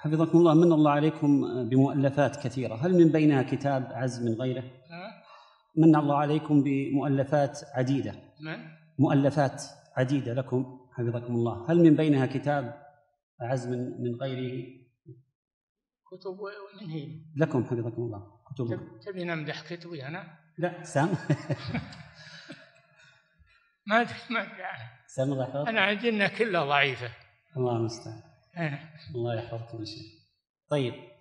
حفظكم الله من الله عليكم بمؤلفات كثيرة، هل من بينها كتاب عز من غيره؟ من الله عليكم بمؤلفات عديدة، مؤلفات عديدة لكم حفظكم الله، هل من بينها كتاب عز من غيره؟ كتب من هي لكم حفظكم الله كتب. تبي نمدح كتبي أنا؟ لا سام ما سام الله أنا عندنا كلها ضعيفة. الله المستعان. الله يحفظكم يا شيخ. طيب